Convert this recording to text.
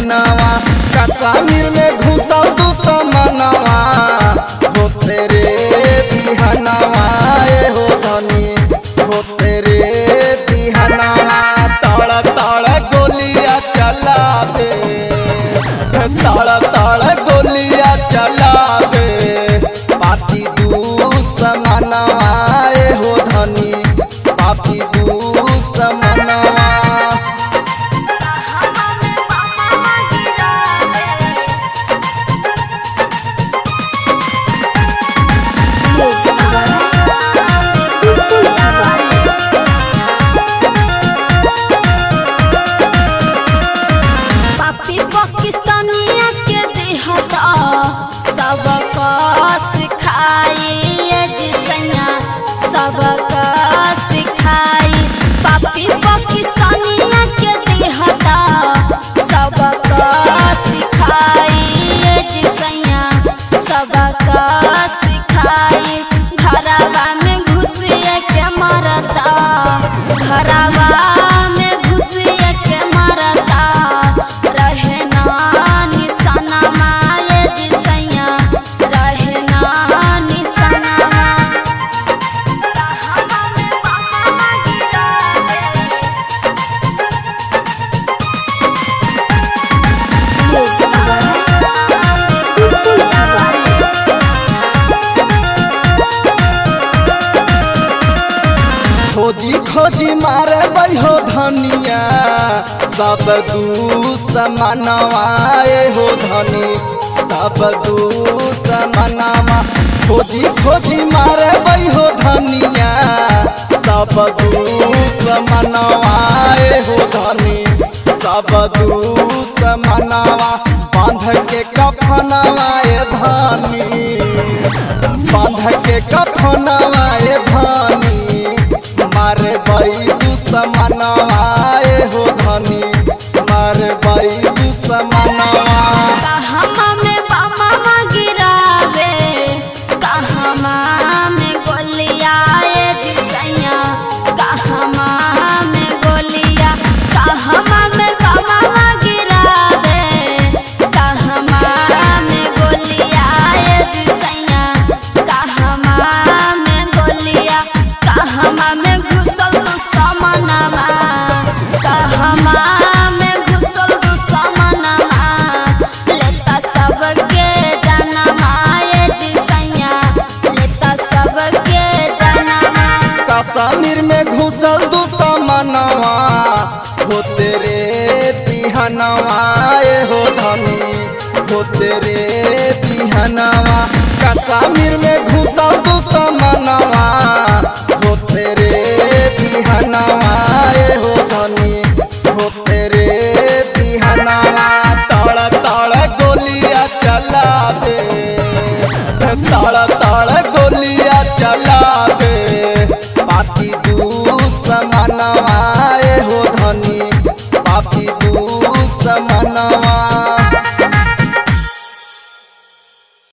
मनवा कश्मीर में घुसा दुश्मनवा होते रे बिहनवा ए हो धनी होते रे बिहनवा तड़ तड़ गोलियां चला दे तड़ तड़ गोलियां चला दे पापी दुश्मनवा ए हो धनी पापी दुश्मनवा खोजी मारे बैहो धनिया सब दुश्मनवा ए हो धनी सब दुश्मनवा खोजी खोजी मारे बैहो धनिया सब दुश्मनवा ए हो धनी सब दुश्मनवा बांध के कफनवा ए धनी बांध के कफनवा ए धनी मारे भाई दुश्मनवा ए हो धनी मारे भाई दुश्मनवा कश्मीर में घुसल दुश्मनवा होते रे बिहनवा ए हो धनी होते रे बिहनवा कश्मीर में घुसल दुश्मनवा होते रे बिहनवा ए हो धनी होते रे बिहनवा तड़ तड़ गोलियां चला दे तड़ तड़ गोलियां चला दे